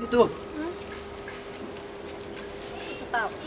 Betul. Tahu. Kan. Betul.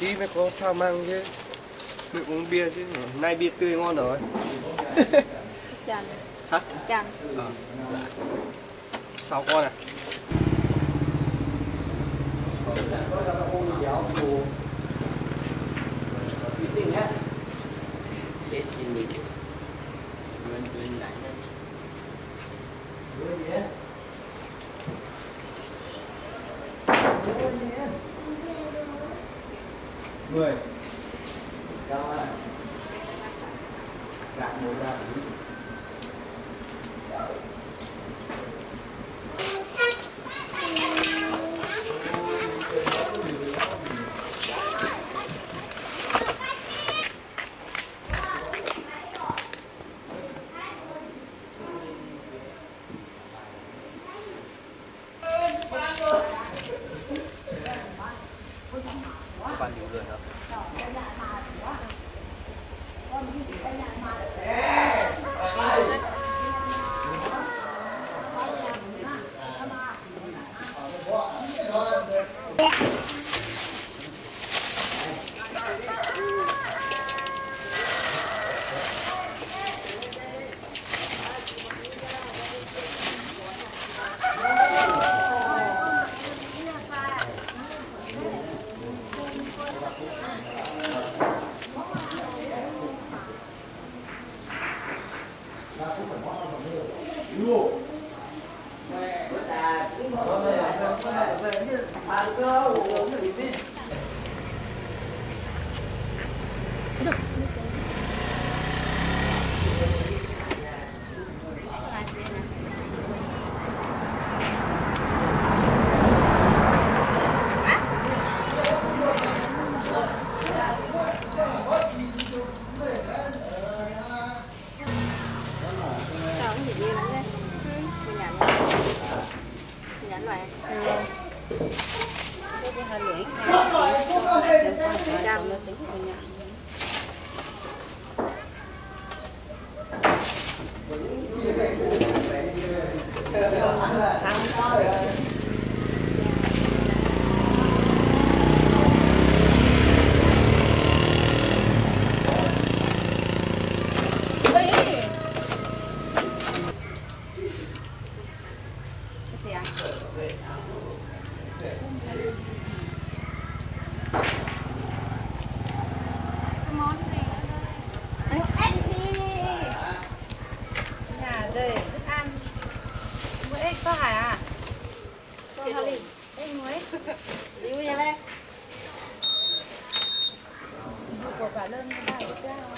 Tí mới có sao mang chứ. Mình uống bia chứ. Nay bia tươi ngon rồi. Chăn. Hả? Chăn. Sáu con à? Người cao à, gạt mồi ra bạn. Cái hơi lưỡi đâm nó sẽ hơi nhạt. Hãy subscribe cho kênh Ghiền Mì Gõ để không bỏ lỡ những video hấp dẫn.